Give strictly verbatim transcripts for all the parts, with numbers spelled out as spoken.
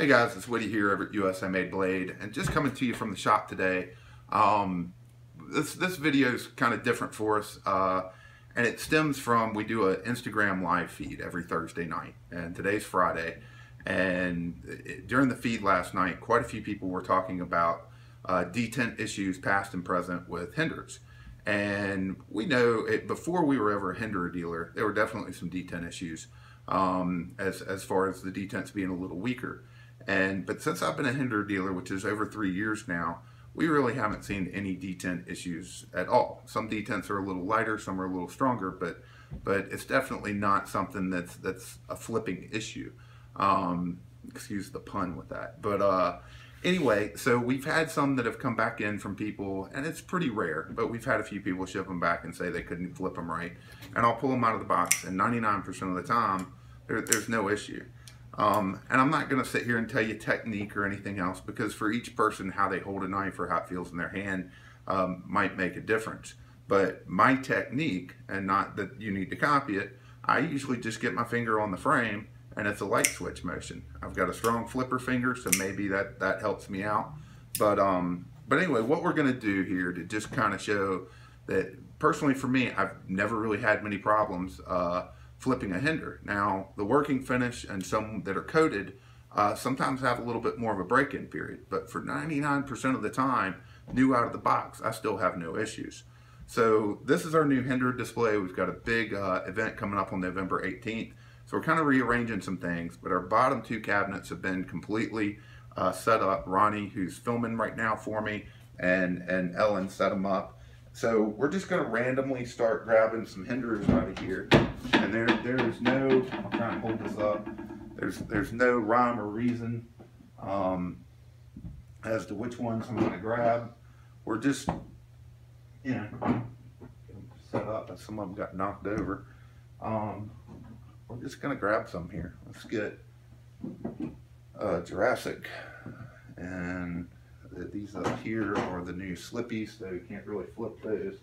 Hey guys, it's Woody here over at U S A Made Blade, and just coming to you from the shop today. Um, this this video is kind of different for us, uh, and it stems from we do an Instagram live feed every Thursday night, and today's Friday. And it, during the feed last night, quite a few people were talking about uh, detent issues, past and present, with hinderers. And we know it, before we were ever a hinderer dealer, there were definitely some detent issues. Um, as, as far as the detents being a little weaker. And but since I've been a hinderer dealer, which is over three years now, we really haven't seen any detent issues at all. Some detents are a little lighter, some are a little stronger, but but it's definitely not something that's that's a flipping issue. Um, excuse the pun with that. But uh, anyway, so we've had some that have come back in from people, and it's pretty rare, but we've had a few people ship them back and say they couldn't flip them right. And I'll pull them out of the box, and ninety-nine percent of the time, There, there's no issue. Um, and I'm not going to sit here and tell you technique or anything else, because for each person, how they hold a knife or how it feels in their hand um, might make a difference. But my technique, and not that you need to copy it, I usually just get my finger on the frame and it's a light switch motion. I've got a strong flipper finger, so maybe that, that helps me out. But, um, but anyway, what we're going to do here to just kind of show that personally for me, I've never really had many problems uh, flipping a hinder. Now, the working finish and some that are coated uh, sometimes have a little bit more of a break-in period, but for ninety-nine percent of the time, new out of the box, I still have no issues. So this is our new hinderer display. We've got a big uh, event coming up on November eighteenth, so we're kind of rearranging some things, but our bottom two cabinets have been completely uh, set up. Ronnie, who's filming right now for me, and, and Ellen set them up. So we're just going to randomly start grabbing some hinderers out of here, and there there is no, I'll try and hold this up, there's there's no rhyme or reason um, as to which ones I'm going to grab. We're just, you know, set up, as some of them got knocked over. Um, we're just going to grab some here. Let's get uh, Jurassic, and these up here are the new slippies, so you can't really flip those.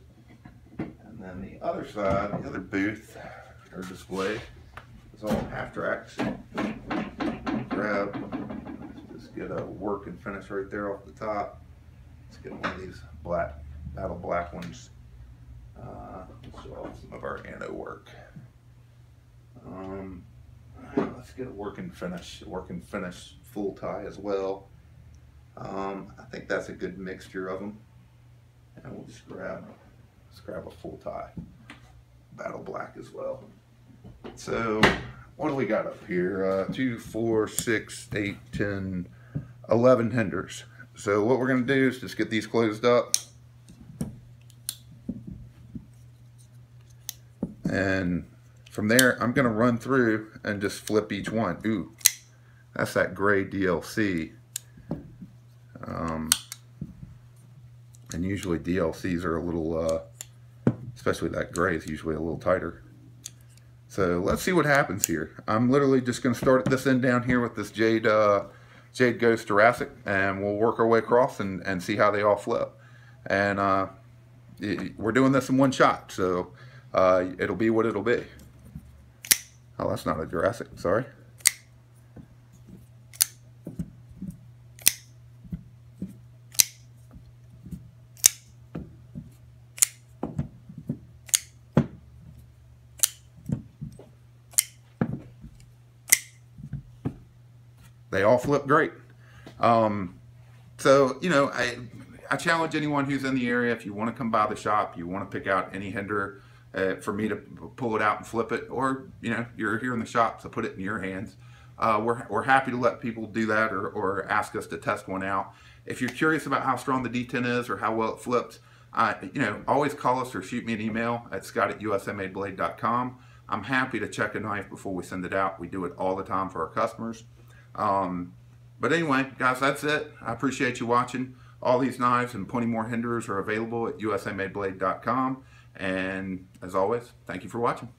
And then the other side, the other booth or display, is all half tracks. Grab, let's just get a work and finish right there off the top. Let's get one of these black, battle black ones. Uh, let's show off some of our anno work. Um, let's get a work and finish, work and finish full tie as well. Um, I think that's a good mixture of them, and we'll just grab, let's grab a full tie, battle black as well. So what do we got up here? Uh, two, four, six, eight, ten, eleven hinders. So what we're going to do is just get these closed up, and from there I'm going to run through and just flip each one. Ooh, that's that gray D L C. Um, and usually D L Cs are a little, uh, especially that gray is usually a little tighter. So let's see what happens here. I'm literally just going to start at this end down here with this Jade, uh, Jade Ghost Jurassic, and we'll work our way across and, and see how they all flip. And uh, it, we're doing this in one shot, so uh, it'll be what it'll be. Oh, that's not a Jurassic, sorry. They all flip great. Um, so, you know, I, I challenge anyone who's in the area, if you want to come by the shop, you want to pick out any hinderer uh, for me to pull it out and flip it, or, you know, you're here in the shop, so put it in your hands. Uh, we're, we're happy to let people do that, or, or ask us to test one out. If you're curious about how strong the detent is or how well it flips, uh, you know, always call us or shoot me an email at scott at U S A made blade dot com. I'm happy to check a knife before we send it out. We do it all the time for our customers. Um, but anyway, guys, that's it. I appreciate you watching. All these knives and plenty more hinderers are available at U S A made blade dot com. And as always, thank you for watching.